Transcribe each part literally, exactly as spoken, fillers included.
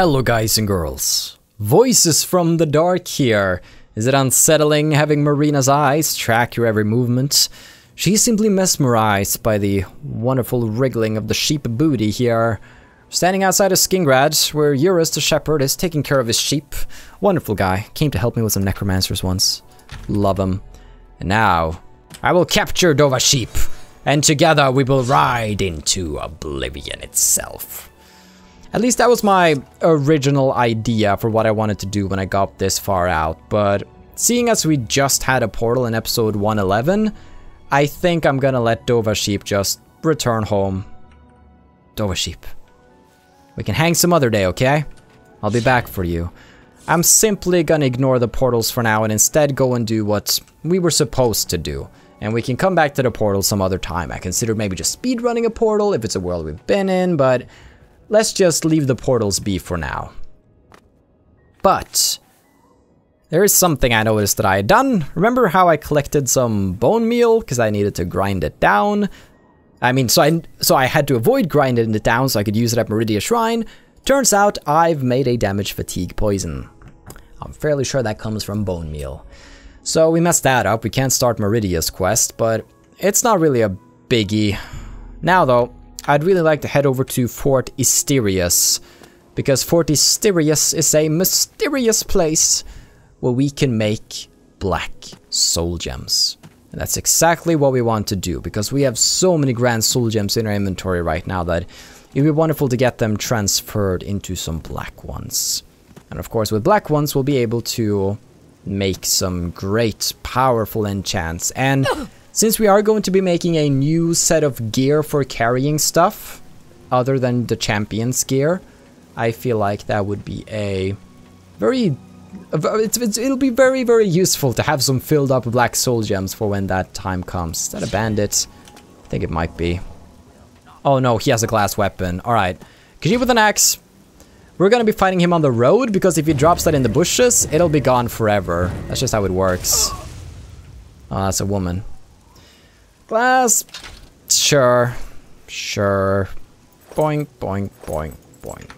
Hello guys and girls. Voices from the dark here. Is it unsettling having Marina's eyes track your every movement? She's simply mesmerized by the wonderful wriggling of the sheep booty here. Standing outside of Skingrad, where Eurus the shepherd is taking care of his sheep. Wonderful guy. Came to help me with some necromancers once. Love him. And now, I will capture Dova sheep. And together we will ride into Oblivion itself. At least that was my original idea for what I wanted to do when I got this far out. But seeing as we just had a portal in episode one eleven, I think I'm gonna let Dova sheep just return home. Dova sheep. We can hang some other day, okay? I'll be back for you. I'm simply gonna ignore the portals for now and instead go and do what we were supposed to do. And we can come back to the portal some other time. I considered maybe just speedrunning a portal if it's a world we've been in, but let's just leave the portals be for now. But there is something I noticed that I had done. Remember how I collected some bone meal because I needed to grind it down? I mean, so I, so I had to avoid grinding it down so I could use it at Meridia Shrine. Turns out I've made a damage fatigue poison. I'm fairly sure that comes from bone meal. So we messed that up. We can't start Meridia's quest, but it's not really a biggie. Now though, I'd really like to head over to Fort Asterius, because Fort Asterius is a mysterious place where we can make Black Soul Gems. And that's exactly what we want to do, because we have so many grand soul gems in our inventory right now that it'd be wonderful to get them transferred into some black ones. And of course with black ones we'll be able to make some great powerful enchants. And since we are going to be making a new set of gear for carrying stuff other than the champion's gear, I feel like that would be a very... It's, it's, it'll be very, very useful to have some filled up black soul gems for when that time comes. Is that a bandit? I think it might be. Oh no, he has a glass weapon. Alright. Khajiit with an axe. We're gonna be fighting him on the road, because if he drops that in the bushes, it'll be gone forever. That's just how it works. Oh, that's a woman. Glass. Sure. Sure. Boink, boink, boink, boink.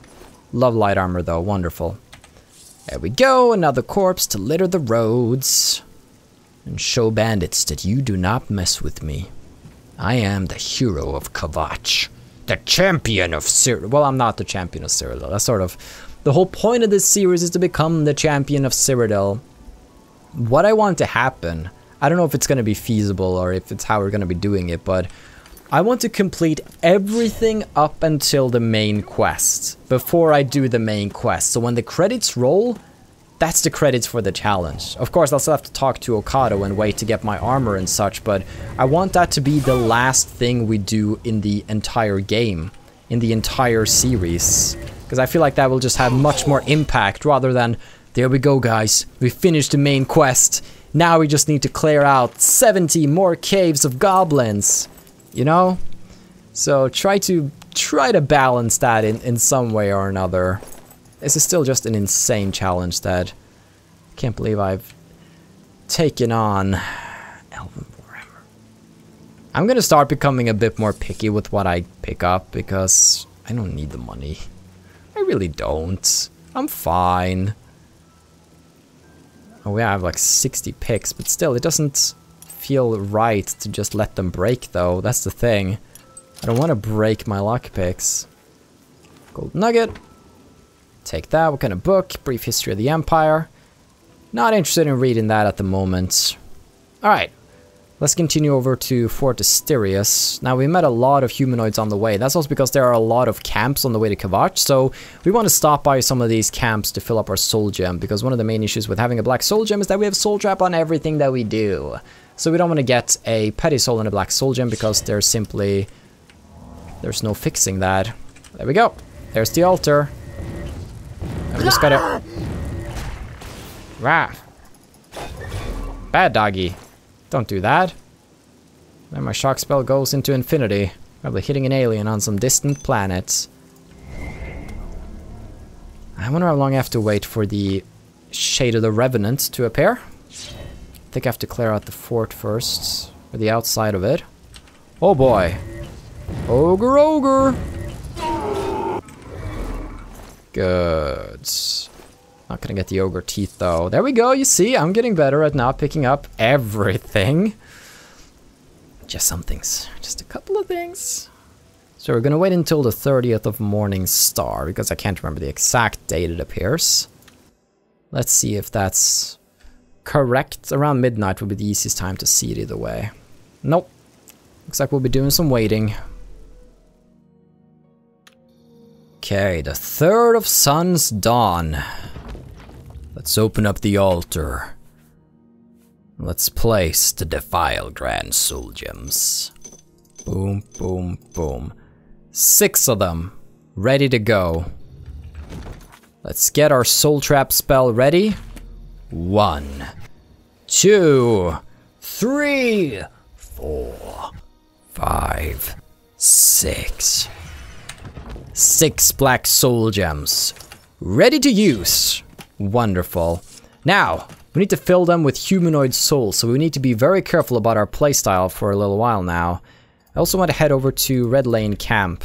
Love light armor though. Wonderful. There we go, another corpse to litter the roads. And show bandits that you do not mess with me. I am the hero of Kvatch. The champion of Cyrodiil. Well, I'm not the champion of Cyrodiil. That's sort of... The whole point of this series is to become the champion of Cyrodiil. What I want to happen... I don't know if it's going to be feasible or if it's how we're going to be doing it, but... I want to complete everything up until the main quest, before I do the main quest. So when the credits roll, that's the credits for the challenge. Of course, I'll still have to talk to Okado and wait to get my armor and such, but I want that to be the last thing we do in the entire game, in the entire series. Because I feel like that will just have much more impact rather than, there we go guys, we finished the main quest. Now we just need to clear out seventy more caves of goblins. You know? So try to try to balance that in, in some way or another. This is still just an insane challenge that I can't believe I've taken on. Elven Warhammer. I'm gonna start becoming a bit more picky with what I pick up because I don't need the money. I really don't. I'm fine. Oh yeah, I have like sixty picks, but still it doesn't feel right to just let them break though. That's the thing. I don't want to break my lockpicks. Gold nugget. Take that. What kind of book? Brief History of the Empire. Not interested in reading that at the moment. Alright. Let's continue over to Fort Asterius. Now we met a lot of humanoids on the way. That's also because there are a lot of camps on the way to Kvatch. So we want to stop by some of these camps to fill up our soul gem. Because one of the main issues with having a black soul gem is that we have soul trap on everything that we do. So we don't want to get a petty soul and a black soul gem because they're simply... There's no fixing that. There we go. There's the altar. I'm just gotta... Rah. Bad doggy. Don't do that. Then my shock spell goes into infinity. Probably hitting an alien on some distant planet. I wonder how long I have to wait for the Shade of the Revenant to appear. I think I have to clear out the fort first, or the outside of it. Oh boy. Ogre, ogre! goods. Not gonna get the ogre teeth though. There we go, you see, I'm getting better at not picking up everything. Just some things, just a couple of things. So we're gonna wait until the thirtieth of Morning Star, because I can't remember the exact date it appears. Let's see if that's correct. Around midnight would be the easiest time to see it either way. Nope. Looks like we'll be doing some waiting. Okay, the third of Sun's Dawn. Let's open up the altar. Let's place the defiled Grand Soul Gems. Boom, boom, boom. Six of them, ready to go. Let's get our Soul Trap spell ready. One, two, three, four, five, six. Six Black Soul Gems. Ready to use. Wonderful. Now, we need to fill them with humanoid souls, so we need to be very careful about our playstyle for a little while now. I also want to head over to Red Lane Camp.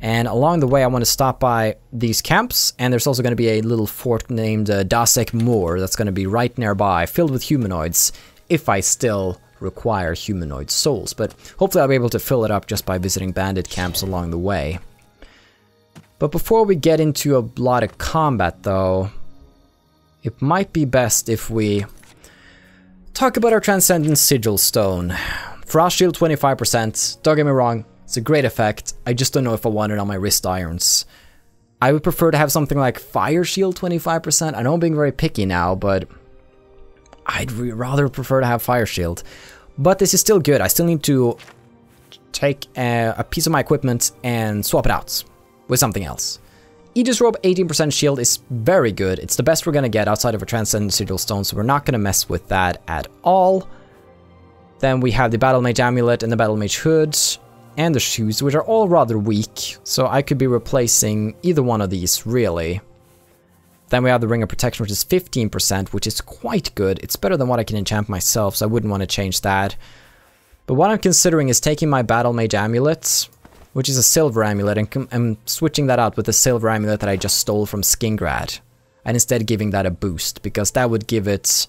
And along the way, I want to stop by these camps, and there's also going to be a little fort named uh, Dasek Moor that's going to be right nearby, filled with humanoids, if I still require humanoid souls. But hopefully I'll be able to fill it up just by visiting bandit camps along the way. But before we get into a lot of combat, though, it might be best if we talk about our Transcendent Sigil Stone. Frost Shield twenty-five percent, don't get me wrong. It's a great effect, I just don't know if I want it on my wrist irons. I would prefer to have something like Fire Shield twenty-five percent. I know I'm being very picky now, but I'd rather prefer to have Fire Shield. But this is still good, I still need to take a, a piece of my equipment and swap it out with something else. Aegis Robe eighteen percent shield is very good, it's the best we're gonna get outside of a Transcendent Sigil Stone, so we're not gonna mess with that at all. Then we have the Battle Mage Amulet and the Battle Mage Hood. And the shoes, which are all rather weak, so I could be replacing either one of these, really. Then we have the Ring of Protection, which is fifteen percent, which is quite good. It's better than what I can enchant myself, so I wouldn't want to change that. But what I'm considering is taking my Battle Mage Amulet, which is a silver amulet, and I'm switching that out with the silver amulet that I just stole from Skingrad, and instead giving that a boost, because that would give it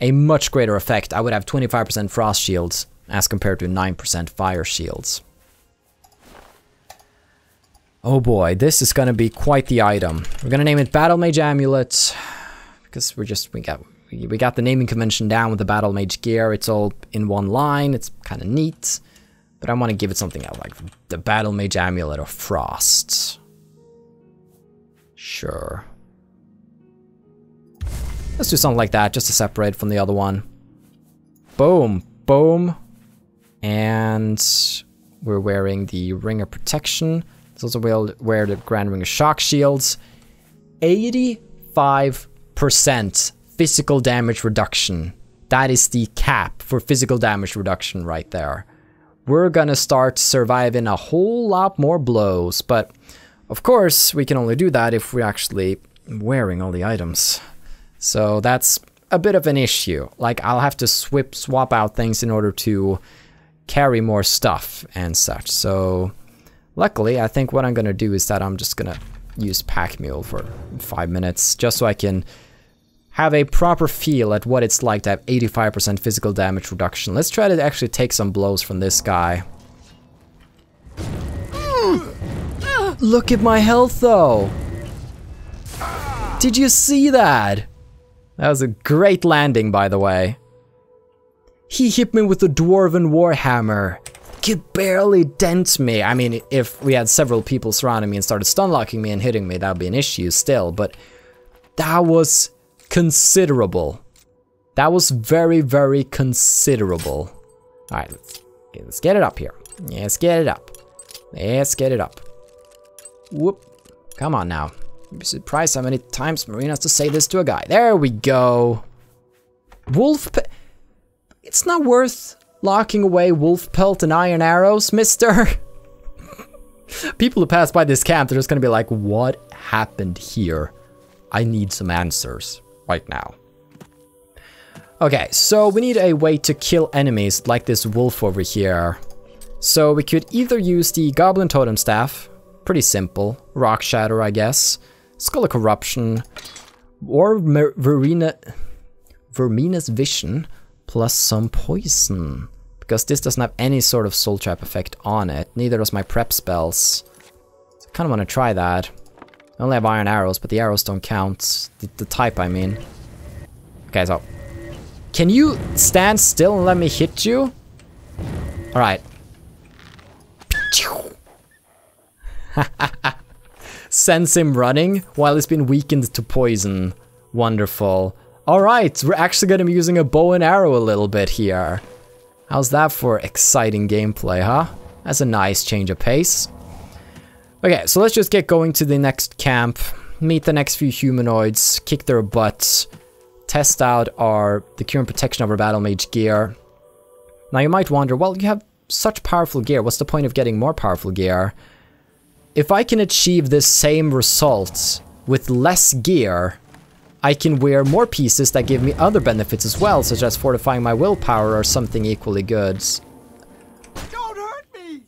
a much greater effect. I would have twenty-five percent Frost Shields, as compared to nine percent Fire Shields. Oh boy, this is gonna be quite the item. We're gonna name it Battle Mage Amulet, because we're just, we got we got the naming convention down with the Battle Mage gear. It's all in one line, it's kind of neat. But I want to give it something else, like the Battle Mage Amulet of Frost. Sure. Let's do something like that, just to separate from the other one. Boom, boom. And we're wearing the Ring of Protection. It's also where the Grand Ring of Shock Shields. eighty-five percent physical damage reduction. That is the cap for physical damage reduction right there. We're gonna start surviving a whole lot more blows, but of course we can only do that if we're actually wearing all the items. So that's a bit of an issue. Like, I'll have to swip, swap out things in order to carry more stuff and such, so... Luckily, I think what I'm gonna do is that I'm just gonna use Pack Mule for five minutes, just so I can have a proper feel at what it's like to have eighty-five percent physical damage reduction. Let's try to actually take some blows from this guy. Mm. Look at my health, though! Did you see that? That was a great landing, by the way. He hit me with the Dwarven Warhammer. Could barely dent me. I mean, if we had several people surrounding me and started stunlocking me and hitting me, that would be an issue still, but that was considerable. That was very, very considerable. All right, let's, let's get it up here. Let's get it up. Let's get it up. Whoop. Come on now. You'd be surprised how many times Marina has to say this to a guy. There we go. Wolf. It's not worth... locking away wolf pelt and iron arrows, mister. People who pass by this camp, they're just gonna be like, what happened here? I need some answers right now. Okay, so we need a way to kill enemies like this wolf over here. So we could either use the Goblin Totem Staff, pretty simple, Rock Shatter, I guess. Scholar Corruption, or Vaermina, Vaermina's Vision, plus some poison. Because this doesn't have any sort of soul trap effect on it. Neither does my prep spells. So I kind of want to try that. I only have iron arrows, but the arrows don't count. The, the type, I mean. Okay, so... Can you stand still and let me hit you? Alright. Sends him running while he's been weakened to poison. Wonderful. Alright, we're actually going to be using a bow and arrow a little bit here. How's that for exciting gameplay, huh? That's a nice change of pace. Okay, so let's just get going to the next camp. Meet the next few humanoids. Kick their butts. Test out our the cure and protection of our battle mage gear. Now you might wonder, well, you have such powerful gear. What's the point of getting more powerful gear? If I can achieve this same result with less gear, I can wear more pieces that give me other benefits as well, such as fortifying my willpower or something equally good. Don't hurt me!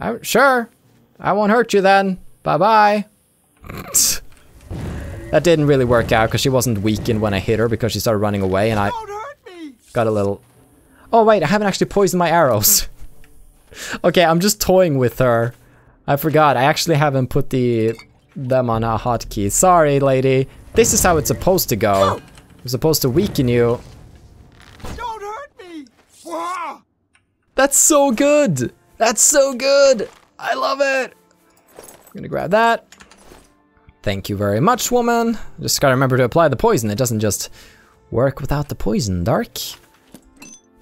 I'm sure. I won't hurt you then. Bye-bye. That didn't really work out because she wasn't weakened when I hit her because she started running away and I Don't hurt me. Got a little... Oh wait, I haven't actually poisoned my arrows. Okay, I'm just toying with her. I forgot, I actually haven't put the them on a hotkey. Sorry, lady. This is how it's supposed to go. I'm supposed to weaken you. Don't hurt me! That's so good! That's so good! I love it! I'm gonna grab that. Thank you very much, woman. Just gotta remember to apply the poison. It doesn't just work without the poison, Dark.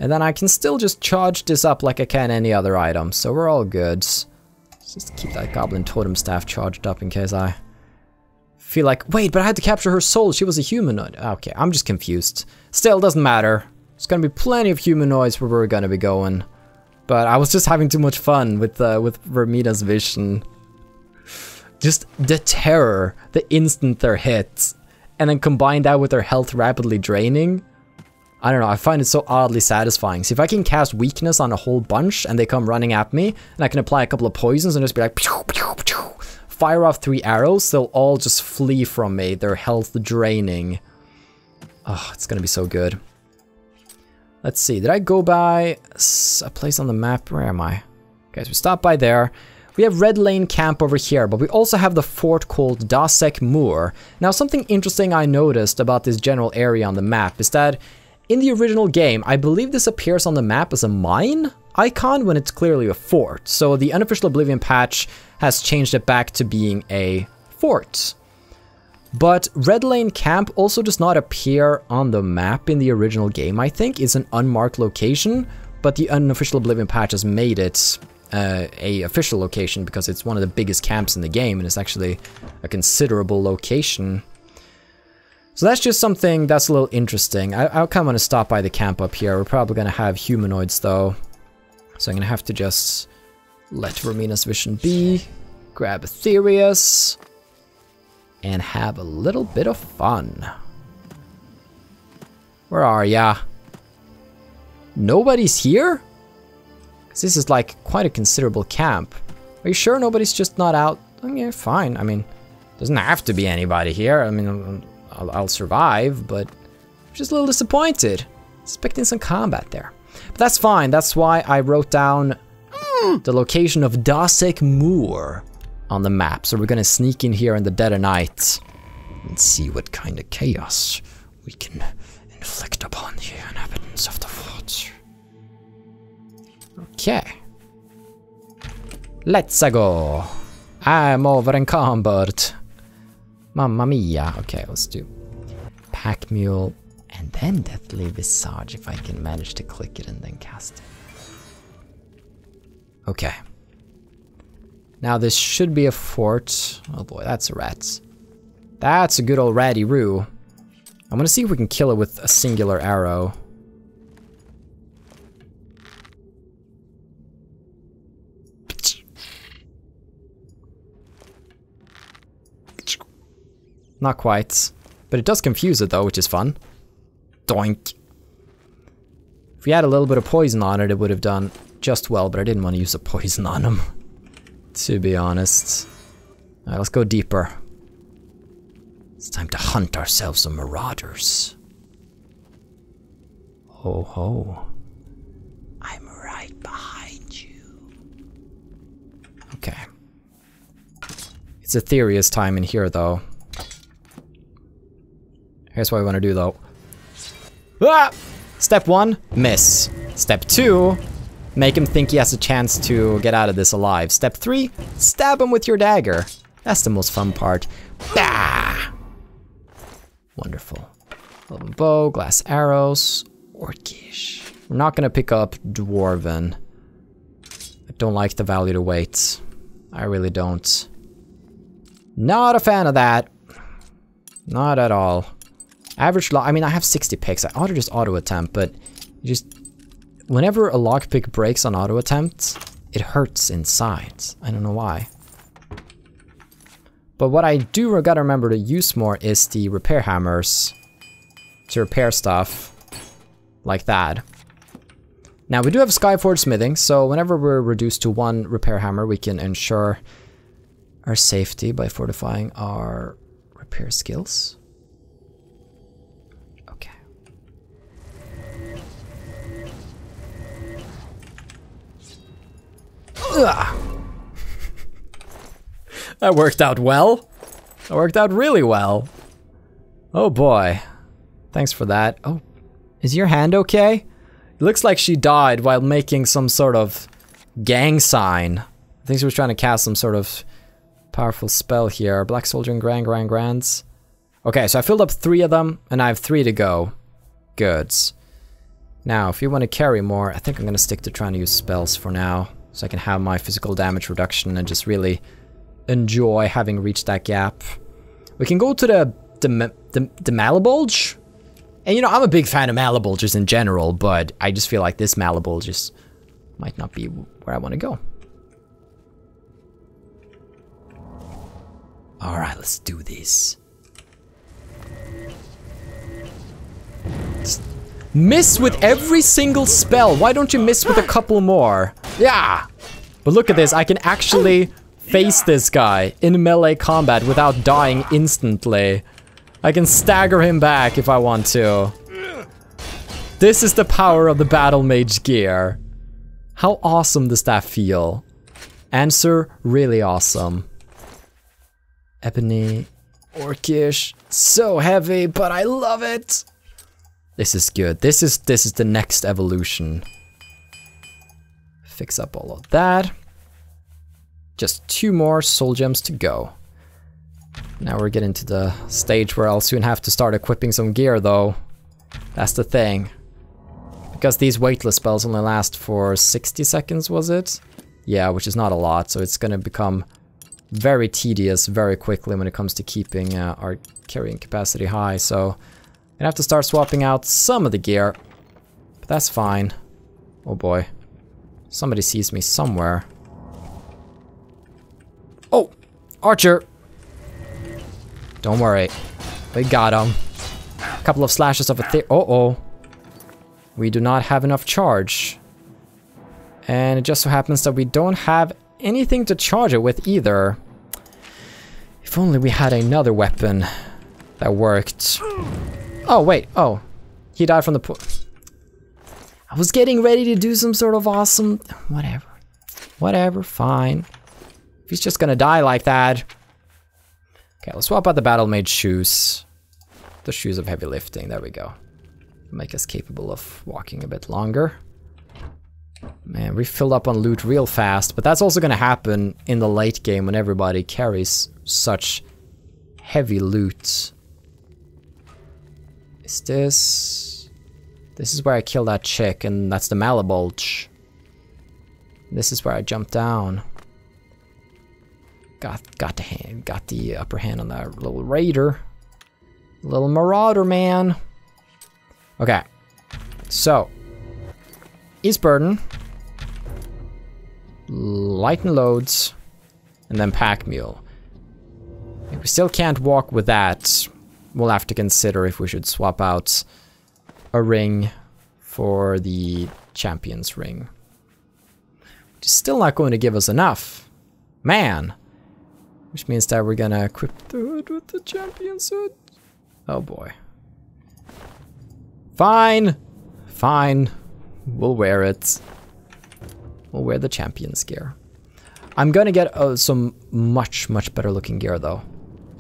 And then I can still just charge this up like I can any other item, so we're all good. Just keep that goblin totem staff charged up in case I feel like... Wait, but I had to capture her soul. She was a humanoid. Okay, I'm just confused. Still, doesn't matter. There's gonna be plenty of humanoids where we're gonna be going. But I was just having too much fun with uh, with Vaermina's Vision. Just the terror the instant they're hit. And then combine that with their health rapidly draining. I don't know, I find it so oddly satisfying. See, if I can cast weakness on a whole bunch and they come running at me, and I can apply a couple of poisons and just be like, pew, pew, pew, fire off three arrows, they'll all just flee from me, their health draining. Oh, it's gonna be so good. Let's see, did I go by a place on the map? Where am I? Okay, so we stopped by there. We have Red Lane Camp over here, but we also have the fort called Dasek Moor. Now, something interesting I noticed about this general area on the map is that in the original game, I believe this appears on the map as a mine icon when it's clearly a fort. So the unofficial Oblivion patch has changed it back to being a fort. But Red Lane Camp also does not appear on the map in the original game, I think. It's an unmarked location, but the unofficial Oblivion patch has made it uh, a official location because it's one of the biggest camps in the game and it's actually a considerable location. So that's just something that's a little interesting. I, I kind of want to stop by the camp up here. We're probably going to have humanoids though. So I'm going to have to just let Vaermina's Vision be. Grab Asterius. And have a little bit of fun. Where are ya? Nobody's here? Because this is like quite a considerable camp. Are you sure nobody's just not out? Okay, fine. I mean, doesn't have to be anybody here. I mean... I'll, I'll survive, but I'm just a little disappointed. Expecting some combat there. But that's fine, that's why I wrote down the location of Dasek Moor on the map. So we're gonna sneak in here in the dead of night and see what kind of chaos we can inflict upon the inhabitants of the fort. Okay. Let's go. I'm over encumbered. Mamma mia. Okay, let's do pack mule and then deathly visage if I can manage to click it and then cast it. Okay. Now this should be a fort. Oh boy, that's a rat. That's a good old ratty roo. I'm gonna see if we can kill it with a singular arrow. Not quite, but it does confuse it though, which is fun. Doink. If we had a little bit of poison on it, it would have done just well, but I didn't want to use a poison on him, to be honest. Alright, let's go deeper. It's time to hunt ourselves some marauders. Ho ho. I'm right behind you. Okay. It's Asterius time in here, though. Here's what I want to do, though. Ah! Step one, miss. Step two, make him think he has a chance to get out of this alive. Step three, stab him with your dagger. That's the most fun part. Bah! Wonderful. Elven bow, glass arrows, orcish. We're not gonna pick up dwarven. I don't like the value to weight. I really don't. Not a fan of that. Not at all. Average lock, I mean, I have sixty picks. I ought to just auto attempt, but you just, whenever a lock pick breaks on auto attempt, it hurts inside. I don't know why. But what I do gotta remember to use more is the repair hammers to repair stuff like that. Now we do have Skyforge smithing, so whenever we're reduced to one repair hammer, we can ensure our safety by fortifying our repair skills. That worked out well. That worked out really well. Oh boy. Thanks for that. Oh, is your hand okay? It looks like she died while making some sort of gang sign. I think she was trying to cast some sort of powerful spell here. Black Soldier and Grand Grand Grands. Okay, so I filled up three of them and I have three to go. Goods. Now, if you want to carry more, I think I'm going to stick to trying to use spells for now. So I can have my physical damage reduction and just really enjoy having reached that gap. We can go to the the, the, the Malbolge. And you know, I'm a big fan of Malbolges in general, but I just feel like this Malbolge just might not be where I want to go. Alright, let's do this. Just miss with every single spell. Why don't you miss with a couple more? Yeah! But look at this, I can actually face this guy in melee combat without dying instantly. I can stagger him back if I want to. This is the power of the battle mage gear. How awesome does that feel? Answer, really awesome. Ebony, orcish, so heavy, but I love it. This is good. This is this is the next evolution. Fix up all of that. Just two more soul gems to go. Now we're getting to the stage where I'll soon have to start equipping some gear though. That's the thing. Because these weightless spells only last for sixty seconds, was it? Yeah, which is not a lot, so it's gonna become very tedious very quickly when it comes to keeping uh, our carrying capacity high, so gonna have to start swapping out some of the gear, but that's fine. Oh boy. Somebody sees me somewhere. Oh! Archer! Don't worry. We got him. A couple of slashes of a thi- Uh-oh. We do not have enough charge. And it just so happens that we don't have anything to charge it with either. If only we had another weapon that worked. Oh, wait. Oh. He died from the po- I was getting ready to do some sort of awesome... Whatever. Whatever, fine. If he's just gonna die like that... Okay, let's swap out the battle mage shoes. The shoes of heavy lifting, there we go. Make us capable of walking a bit longer. Man, we filled up on loot real fast, but that's also gonna happen in the late game when everybody carries such heavy loot. Is this... This is where I killed that chick, and that's the Malbolge. This is where I jumped down. Got got the hand, got the upper hand on that little raider. Little marauder, man. Okay. So. Ease burden. Lighten loads. And then pack mule. We still can't walk with that. We'll have to consider if we should swap out a ring for the champion's ring. Which is still not going to give us enough. Man. Which means that we're gonna equip the hood with the champion's hood. Oh boy. Fine! Fine. We'll wear it. We'll wear the champion's gear. I'm gonna get uh, some much, much better looking gear though.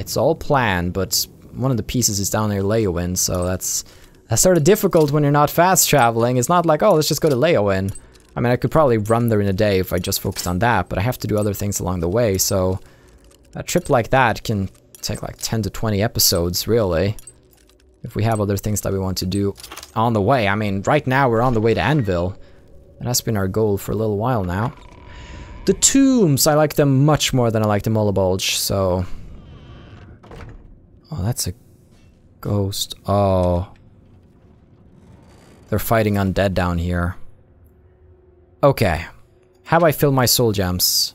It's all planned, but one of the pieces is down near Leyawiin, so that's that's sort of difficult when you're not fast traveling. It's not like, oh, let's just go to Leyawiin. I mean, I could probably run there in a day if I just focused on that, but I have to do other things along the way, so a trip like that can take like ten to twenty episodes, really, if we have other things that we want to do on the way. I mean, right now we're on the way to Anvil. That has been our goal for a little while now. The tombs, I like them much more than I like the Malbolge, so... Oh, that's a ghost. Oh. They're fighting undead down here. Okay. Have I filled my soul gems?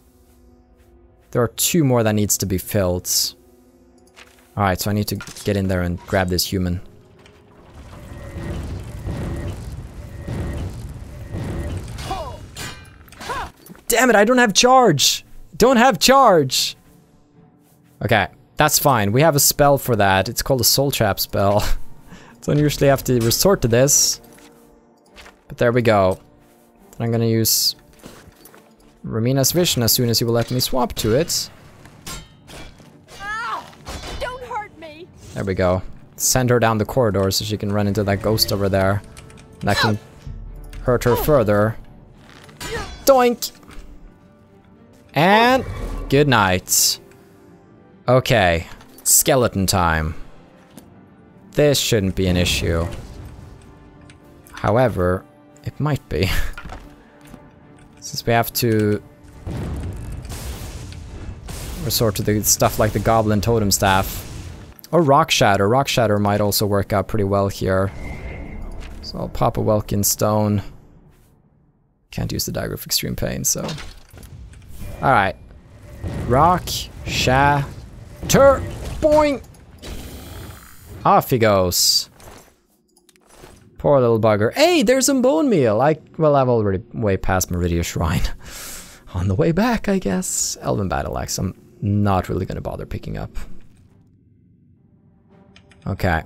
There are two more that needs to be filled. Alright, so I need to get in there and grab this human. Damn it, I don't have charge! Don't have charge! Okay, that's fine. We have a spell for that. It's called a soul trap spell. Don't usually have to resort to this. But there we go. Then I'm gonna use Vaermina's Vision as soon as you will let me swap to it. Ow! Don't hurt me. There we go. Send her down the corridor so she can run into that ghost over there. That can hurt her further. Doink! And good night. Okay, skeleton time. This shouldn't be an issue. However, it might be. Since we have to resort to the stuff like the goblin totem staff. Or rock shatter. Rock shatter might also work out pretty well here. So I'll pop a Welkin stone. Can't use the dagger of extreme pain, so. Alright. Rock shatter. Boing! Off he goes. Poor little bugger. Hey, there's some bone meal! I, well, I've already way past Meridia Shrine. On the way back, I guess. Elven Battle Axe, I'm not really gonna bother picking up. Okay.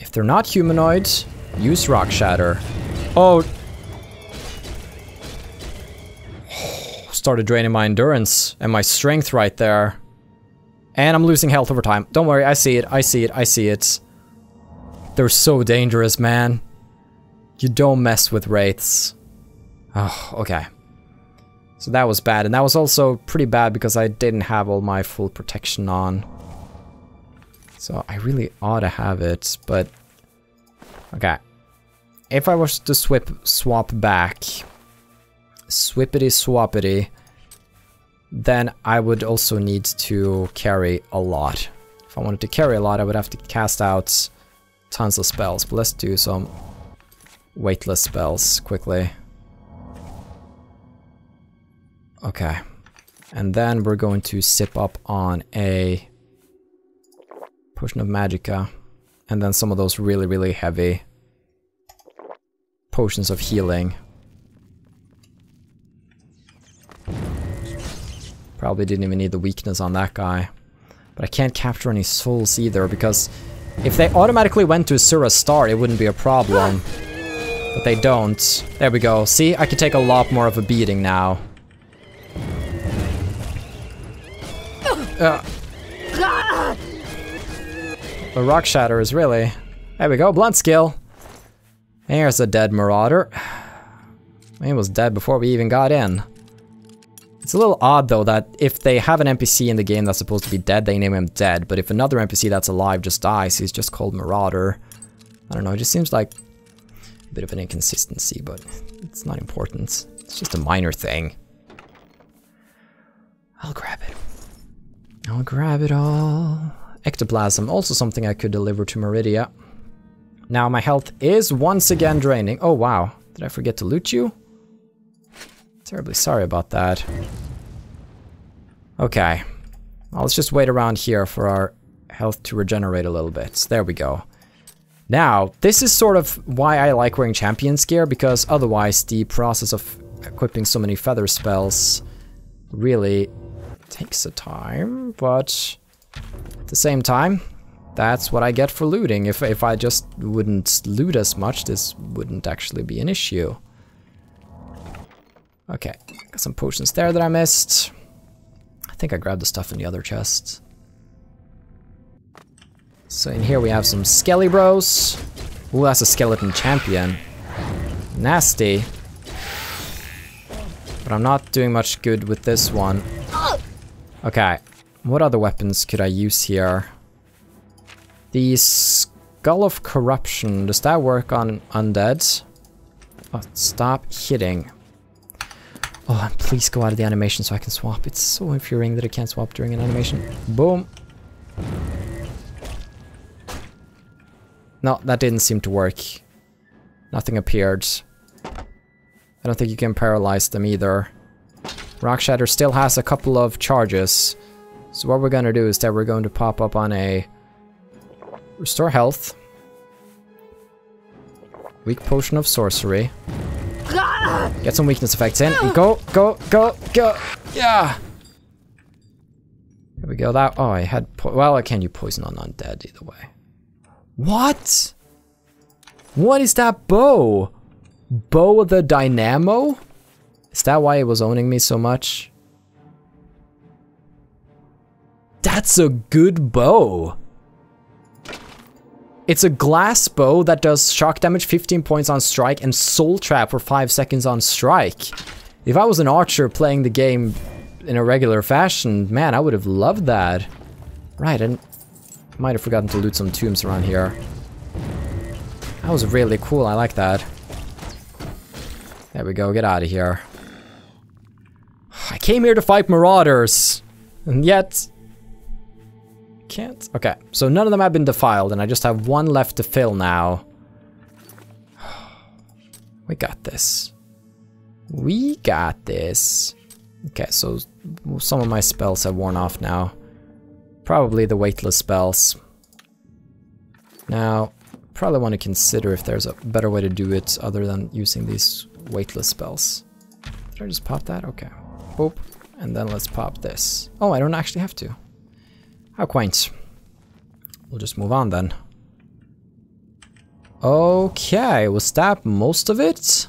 If they're not humanoid, use Rock Shatter. Oh! Started draining my endurance and my strength right there. And I'm losing health over time. Don't worry, I see it, I see it, I see it. They're so dangerous, man. You don't mess with wraiths. Oh, okay. So that was bad, and that was also pretty bad because I didn't have all my full protection on. So I really ought to have it, but... Okay. If I was to swip, swap back... Swippity-swappity. Then I would also need to carry a lot. If I wanted to carry a lot, I would have to cast out... tons of spells, but let's do some weightless spells quickly. Okay. And then we're going to sip up on a potion of magicka. And then some of those really, really heavy potions of healing. Probably didn't even need the weakness on that guy. But I can't capture any souls either because... if they automatically went to Asura's Star, it wouldn't be a problem. But they don't. There we go. See? I could take a lot more of a beating now. Uh. The Rock Shatter is really... There we go. Blunt skill. There's a dead Marauder. He was dead before we even got in. It's a little odd, though, that if they have an N P C in the game that's supposed to be dead, they name him Dead. But if another N P C that's alive just dies, he's just called Marauder. I don't know, it just seems like a bit of an inconsistency, but it's not important. It's just a minor thing. I'll grab it. I'll grab it all. Ectoplasm, also something I could deliver to Meridia. Now my health is once again draining. Oh, wow. Did I forget to loot you? Terribly sorry about that. Okay. Well, let's just wait around here for our health to regenerate a little bit. There we go. Now, this is sort of why I like wearing champion's gear, because otherwise the process of equipping so many feather spells really Takes the time, but at the same time, that's what I get for looting. If, if I just wouldn't loot as much, this wouldn't actually be an issue. Okay, got some potions there that I missed. I think I grabbed the stuff in the other chest. So in here we have some Skelly Bros. Ooh, that's a skeleton champion. Nasty. But I'm not doing much good with this one. Okay, what other weapons could I use here? The Skull of Corruption, does that work on undead? Oh, stop hitting. Oh, and please go out of the animation so I can swap. It's so infuriating that it can't swap during an animation. Boom. No, that didn't seem to work. Nothing appeared. I don't think you can paralyze them either. Rock Shatter still has a couple of charges. So what we're going to do is that we're going to pop up on a... Restore health. Weak Potion of Sorcery. Get some weakness effects in. Go, go, go, go! Yeah! Here we go. That... Oh, I had... Po well, can you poison on undead either way? What? What is that bow? Bow the Dynamo? Is that why it was owning me so much? That's a good bow. It's a glass bow that does shock damage, fifteen points on strike, and soul trap for five seconds on strike. If I was an archer playing the game in a regular fashion, man, I would have loved that. Right, and I might have forgotten to loot some tombs around here. That was really cool, I like that. There we go, get out of here. I came here to fight marauders, and yet... Can't. Okay, so none of them have been defiled, and I just have one left to fill now. We got this. We got this. Okay, so some of my spells have worn off now. Probably the weightless spells. Now, probably want to consider if there's a better way to do it other than using these weightless spells. Did I just pop that? Okay. Boop. And then let's pop this. Oh, I don't actually have to. How quaint. We'll just move on then. Okay, was that most of it?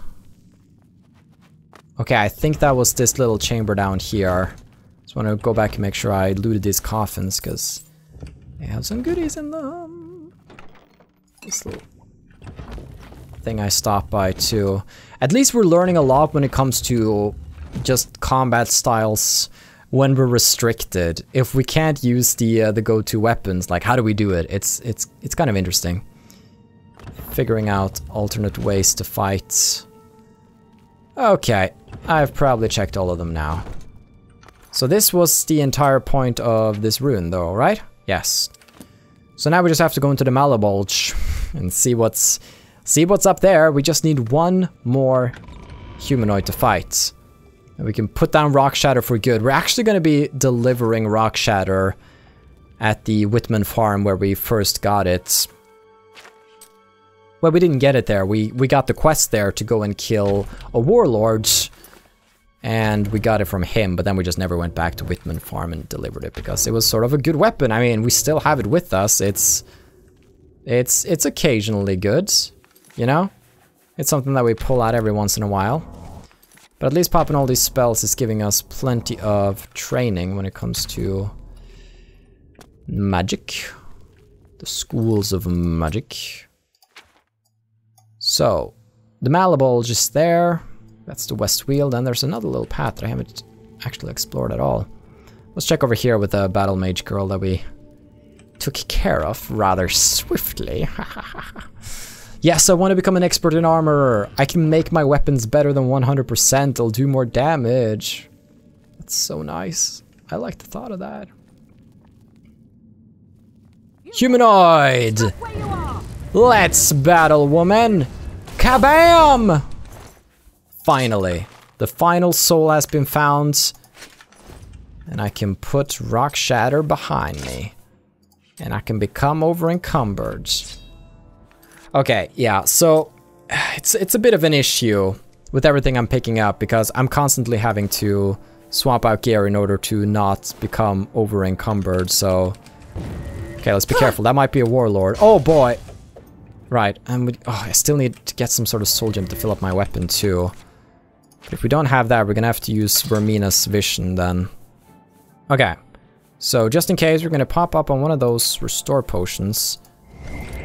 Okay, I think that was this little chamber down here. Just want to go back and make sure I looted these coffins, because they have some goodies in them. This little thing I stopped by too. At least we're learning a lot when it comes to just combat styles when we're restricted. If we can't use the uh, the go-to weapons, like how do we do it? It's it's it's kind of interesting. Figuring out alternate ways to fight. Okay, I've probably checked all of them now. So this was the entire point of this rune though, right? Yes. So now we just have to go into the Malbolge and see what's See what's up there. We just need one more humanoid to fight. And we can put down Rock Shatter for good. We're actually going to be delivering Rock Shatter at the Whitman farm where we first got it. Well, we didn't get it there. We, we got the quest there to go and kill a warlord. And we got it from him, but then we just never went back to Whitman farm and delivered it because it was sort of a good weapon. I mean, we still have it with us. It's, it's, it's occasionally good. You know? It's something that we pull out every once in a while. But at least popping all these spells is giving us plenty of training when it comes to magic. The schools of magic. So, the Malbolge is there. That's the west wheel. Then there's another little path that I haven't actually explored at all. Let's check over here with the battle mage girl that we took care of rather swiftly. Yes, I want to become an expert in armorer. I can make my weapons better than one hundred percent. I'll do more damage. That's so nice. I like the thought of that. Humanoid! Let's battle, woman! Kabam! Finally. The final soul has been found. And I can put Rock Shatter behind me. And I can become over-encumbered. Okay, yeah, so it's it's a bit of an issue with everything I'm picking up because I'm constantly having to swap out gear in order to not become over encumbered, so... Okay, let's be careful. That might be a warlord. Oh boy! Right, and we, oh, I still need to get some sort of soul gem to fill up my weapon too. But if we don't have that, we're gonna have to use Vaermina's Vision then. Okay. So just in case, we're gonna pop up on one of those restore potions.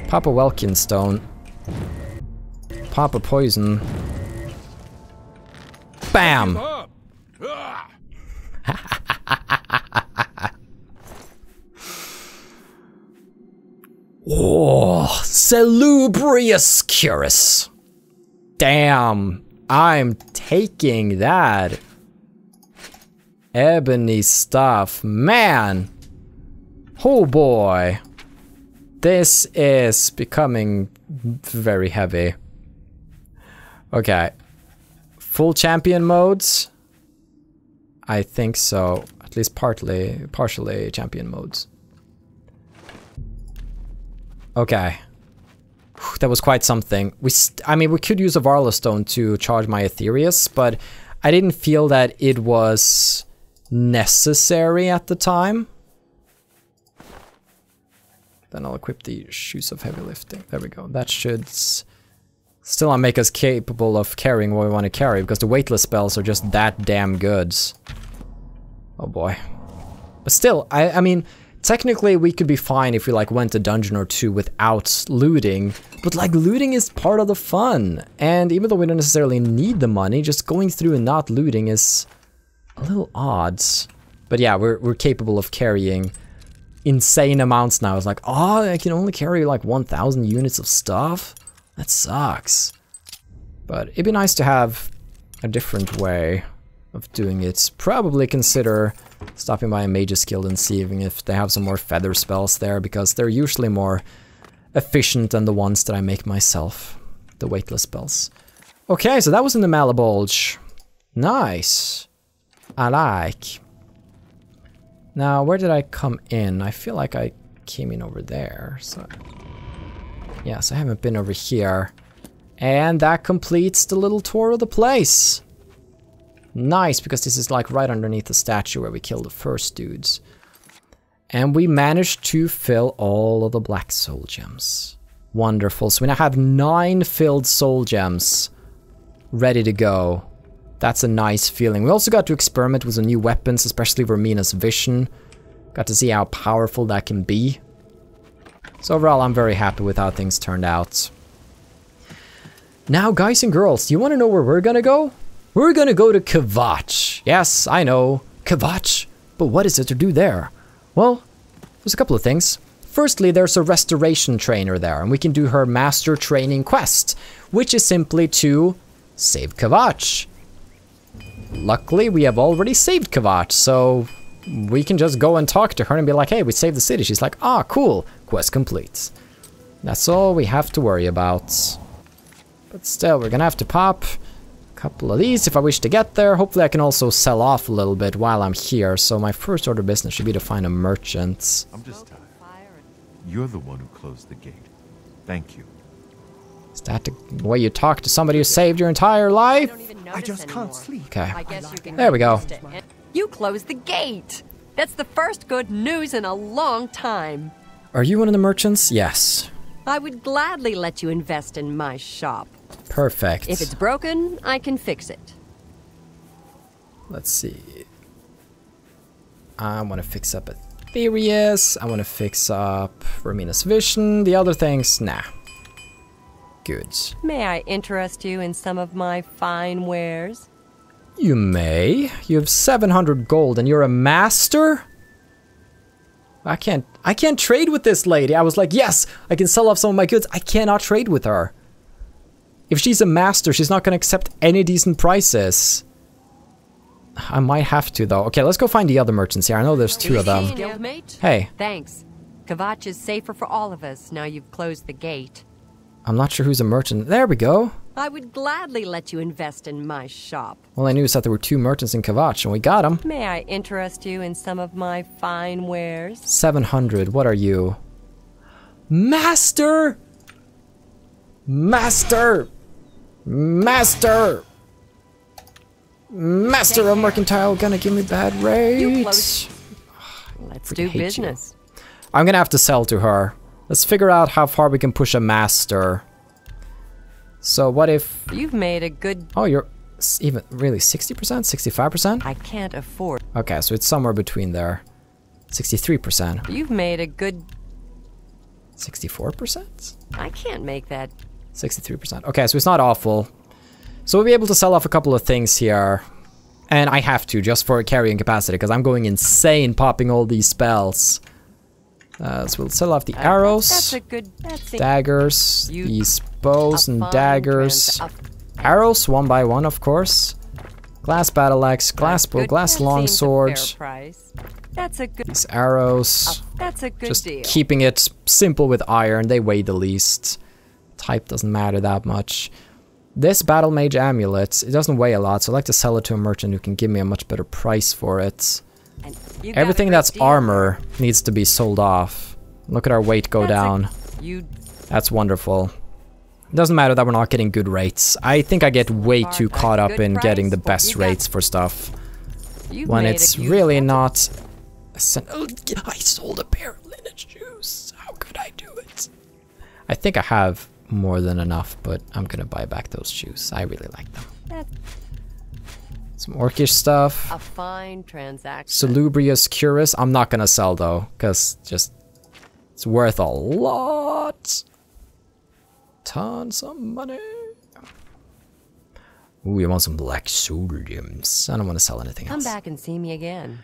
Pop a Welkin Stone. Pop a poison. BAM! Oh, Salubrious Curus. Damn, I'm taking that. Ebony stuff, man. Oh boy. This is becoming very heavy. Okay. Full champion modes? I think so. At least partly, partially champion modes. Okay. Whew, that was quite something. We st I mean, we could use a Varla Stone to charge my Asterius, but I didn't feel that it was necessary at the time. Then I'll equip the Shoes of Heavy Lifting. There we go. That should still not make us capable of carrying what we want to carry, because the weightless spells are just that damn good. Oh boy. But still, I, I mean, technically we could be fine if we like went a dungeon or two without looting, but like looting is part of the fun. And even though we don't necessarily need the money, just going through and not looting is a little odd. But yeah, we're, we're capable of carrying insane amounts now. It's like, oh, I can only carry like one thousand units of stuff? That sucks. But it'd be nice to have a different way of doing it. Probably consider stopping by a Mage's Guild and seeing if they have some more feather spells there, because they're usually more efficient than the ones that I make myself. The weightless spells. Okay, so that was in the Malbolge. Nice. I like. Now, where did I come in? I feel like I came in over there, so... Yeah, so I haven't been over here. And that completes the little tour of the place. Nice, because this is like right underneath the statue where we killed the first dudes. And we managed to fill all of the Black Soul Gems. Wonderful. So we now have nine filled Soul Gems ready to go. That's a nice feeling. We also got to experiment with the new weapons, especially Vaermina's Vision. Got to see how powerful that can be. So overall, I'm very happy with how things turned out. Now, guys and girls, you want to know where we're gonna go? We're gonna go to Kvatch. Yes, I know, Kvatch. But what is it to do there? Well, there's a couple of things. Firstly, there's a restoration trainer there, and we can do her master training quest, which is simply to save Kvatch. Luckily, we have already saved Kvatch, so we can just go and talk to her and be like, hey, we saved the city. She's like, ah, cool, quest complete. That's all we have to worry about. But still, we're gonna have to pop a couple of these if I wish to get there. Hopefully I can also sell off a little bit while I'm here, so my first order of business should be to find a merchant. I'm just tired. You're the one who closed the gate. Thank you. Is that the way you talk to somebody who saved your entire life? I just anymore. Can't sleep. Okay, I guess you can there we go. It. You closed the gate. That's the first good news in a long time. Are you one of the merchants? Yes. I would gladly let you invest in my shop. Perfect. If it's broken, I can fix it. Let's see. I want to fix up Asterius. I want to fix up Vaermina's Vision. The other things, nah. Goods. May I interest you in some of my fine wares? You may. You have seven hundred gold and you're a master? I can't I can't trade with this lady. I was like, yes, I can sell off some of my goods. I cannot trade with her. If she's a master, she's not going to accept any decent prices. I might have to though. Okay, let's go find the other merchants here. I know there's two of them. Hey. Thanks. Kvatch is safer for all of us now you've closed the gate. I'm not sure who's a merchant. There we go. I would gladly let you invest in my shop. All I knew is that there were two merchants in Kvatch, and we got them. May I interest you in some of my fine wares? seven hundred. What are you? Master! Master! Master! Master of Mercantile gonna give me bad rates. Let's do business. You. I'm gonna have to sell to her. Let's figure out how far we can push a master. So what if... You've made a good... Oh, you're even really sixty percent? sixty-five percent? I can't afford... Okay, so it's somewhere between there. sixty-three percent. You've made a good... sixty-four percent? I can't make that... sixty-three percent. Okay, so it's not awful. So we'll be able to sell off a couple of things here. And I have to, just for carrying capacity, because I'm going insane popping all these spells. Uh, so we'll sell off the arrows, that's a good, that's a daggers, you, these bows and daggers, arrows one by one of course, glass battle axe, glass bow, good, glass longsword, these arrows, a, that's a good just deal. Keeping it simple with iron, they weigh the least, type doesn't matter that much. This battle mage amulet, it doesn't weigh a lot, so I'd like to sell it to a merchant who can give me a much better price for it. Everything that's deal. armor needs to be sold off. Look at our weight go that's down. A, you... That's wonderful. It doesn't matter that we're not getting good rates. I think I get way too caught up in getting the best got... rates for stuff. You've when it's really not... Oh, I sold a pair of linen shoes. How could I do it? I think I have more than enough, but I'm going to buy back those shoes. I really like them. That's... Some orcish stuff. A fine transaction. Salubrious Curus. I'm not gonna sell though, because just it's worth a lot. Tons of money. Ooh, you want some Black Soul Gems. I don't want to sell anything else. Come back and see me again.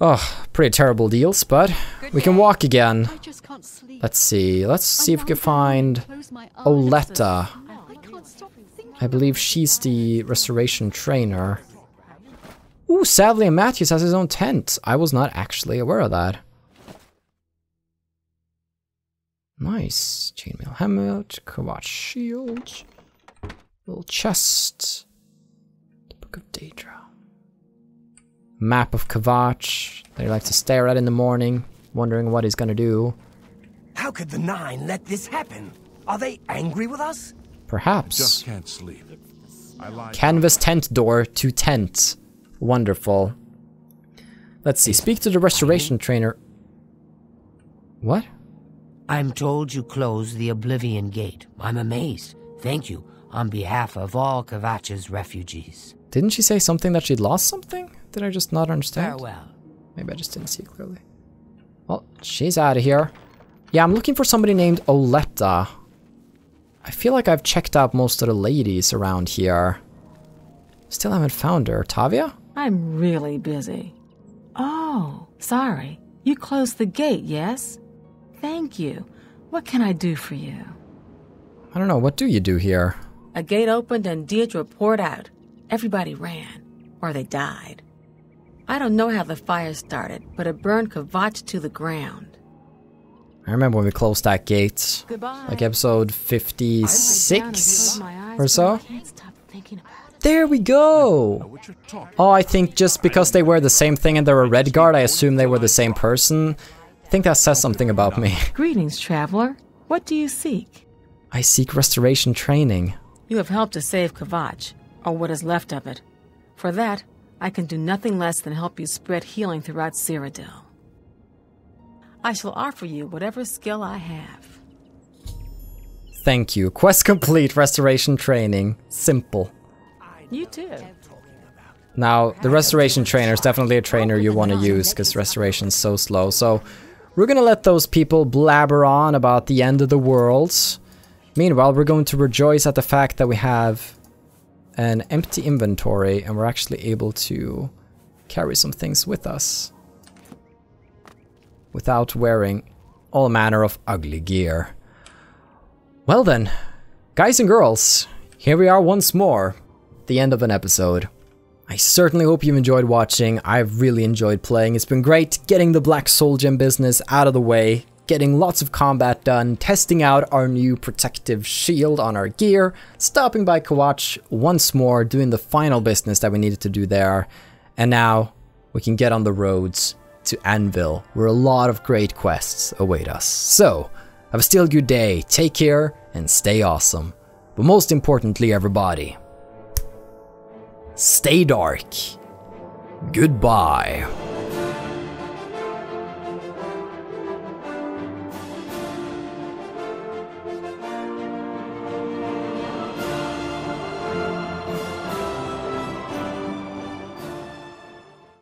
Oh, pretty terrible deals, but Good we day. can walk again. I just can't sleep. Let's see. Let's see I if we can find Oleta. I, can't stop I believe she's the restoration trainer. Ooh, Savlian Matthews has his own tent. I was not actually aware of that. Nice. Chainmail helmet, Kvatch shield, little chest, the Book of Deirdre. Map of Kvatch that he likes to stare at in the morning, wondering what he's gonna do. How could the Nine let this happen? Are they angry with us? Perhaps. I just can't sleep. I Canvas tent door to tent. Wonderful. Let's see. Speak to the restoration trainer. What? I'm told you closed the Oblivion Gate. I'm amazed. Thank you on behalf of all Kvatch's refugees. Didn't she say something that she'd lost something? Did I just not understand? Farewell. Maybe I just didn't see it clearly. Well, she's out of here. Yeah, I'm looking for somebody named Oleta. I feel like I've checked out most of the ladies around here. Still haven't found her. Tavia? I'm really busy. Oh, sorry. You closed the gate, yes? Thank you. What can I do for you? I don't know. What do you do here? A gate opened and Deirdre poured out. Everybody ran. Or they died. I don't know how the fire started, but it burned Kvatch to the ground. I remember when we closed that gate. Goodbye. Like episode fifty-six or so. There we go! Oh, I think just because they wear the same thing and they're a red guard, I assume they were the same person. I think that says something about me. Greetings, traveler. What do you seek? I seek restoration training. You have helped to save Kvatch, or what is left of it. For that, I can do nothing less than help you spread healing throughout Cyrodiil. I shall offer you whatever skill I have. Thank you. Quest complete, restoration training. Simple. You too. Now, the restoration trainer is definitely a trainer you want to use because restoration is so slow. So, we're going to let those people blabber on about the end of the world. Meanwhile, we're going to rejoice at the fact that we have an empty inventory and we're actually able to carry some things with us without wearing all manner of ugly gear. Well then, guys and girls, here we are once more. The end of an episode. I certainly hope you've enjoyed watching. I've really enjoyed playing. It's been great getting the Black Soul Gem business out of the way, getting lots of combat done, testing out our new protective shield on our gear, stopping by Kvatch once more, doing the final business that we needed to do there, and now we can get on the roads to Anvil, where a lot of great quests await us. So, have a still good day, take care, and stay awesome. But most importantly, everybody, Stay dark. Goodbye.